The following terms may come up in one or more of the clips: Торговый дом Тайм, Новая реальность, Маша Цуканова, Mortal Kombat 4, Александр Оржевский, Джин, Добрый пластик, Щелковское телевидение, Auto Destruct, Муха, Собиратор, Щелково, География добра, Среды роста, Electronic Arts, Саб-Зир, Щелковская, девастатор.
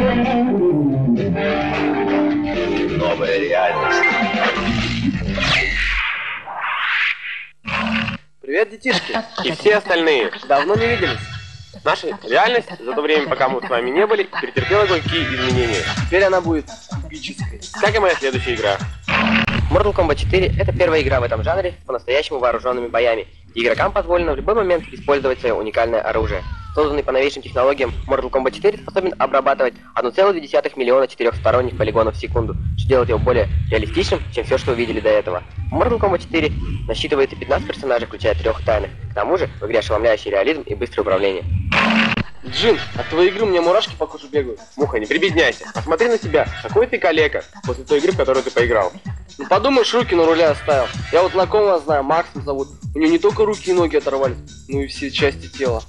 Новая реальность. Привет, детишки и все остальные. Давно не виделись. Наша реальность за то время, пока мы с вами не были, претерпела кое-какие изменения. Теперь она будет эпической, как и моя следующая игра. Mortal Kombat 4 — это первая игра в этом жанре с по-настоящему вооруженными боями. Игрокам позволено в любой момент использовать свое уникальное оружие. Созданный по новейшим технологиям, Mortal Kombat 4 способен обрабатывать 1,2 миллиона четырехсторонних полигонов в секунду, что делает его более реалистичным, чем все, что вы видели до этого. В Mortal Kombat 4 насчитывается 15 персонажей, включая 3 тайных. К тому же, в игре ошеломляющий реализм и быстрое управление. Джин, от твоей игры у меня мурашки по коже бегают. Муха, не прибедняйся. Посмотри на себя, какой ты калека после той игры, в которую ты поиграл. Ну подумаешь, руки на руле оставил. Я вот знакомого знаю, Максом зовут. У него не только руки и ноги оторвались, но и все части тела.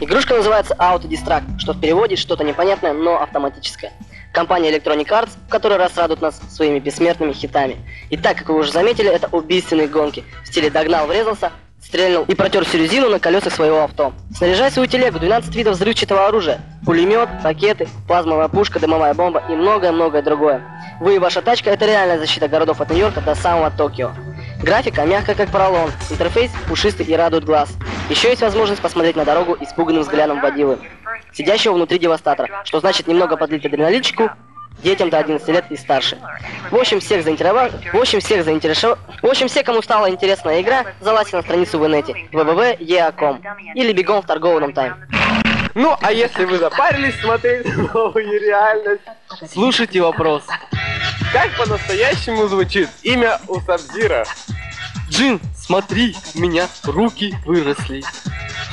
Игрушка называется Auto Destruct, что в переводе что-то непонятное, но автоматическое. Компания Electronic Arts, в которой раз радует нас своими бессмертными хитами. И так, как вы уже заметили, это убийственные гонки. В стиле «догнал, врезался», «стрельнул» и протер всю резину на колесах своего авто. Снаряжай свою телегу, 12 видов взрывчатого оружия, пулемет, ракеты, плазмовая пушка, дымовая бомба и многое-многое другое. Вы и ваша тачка – это реальная защита городов от Нью-Йорка до самого Токио. Графика мягкая, как поролон, интерфейс пушистый и радует глаз. Еще есть возможность посмотреть на дорогу испуганным взглядом водилы, сидящего внутри девастатора, что значит немного подлить адреналинчику детям до 11 лет и старше. В общем, всех, кому стала интересная игра, залазьте на страницу в инете www.ea.com или бегом в торговом тайм. Ну, а если вы запарились смотреть новую реальность, слушайте вопрос. Как по-настоящему звучит имя у Саб-Зира? Джин, смотри, у меня руки выросли.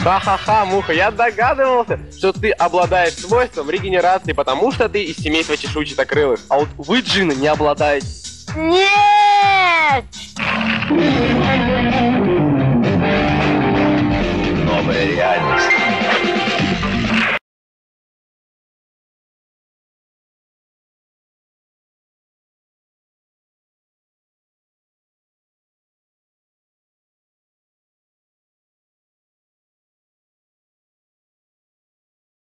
Ха-ха-ха, Муха, я догадывался, что ты обладаешь свойством регенерации, потому что ты из семейства чешуйчатокрылых. А вот вы, Джина, не обладаете. Нет!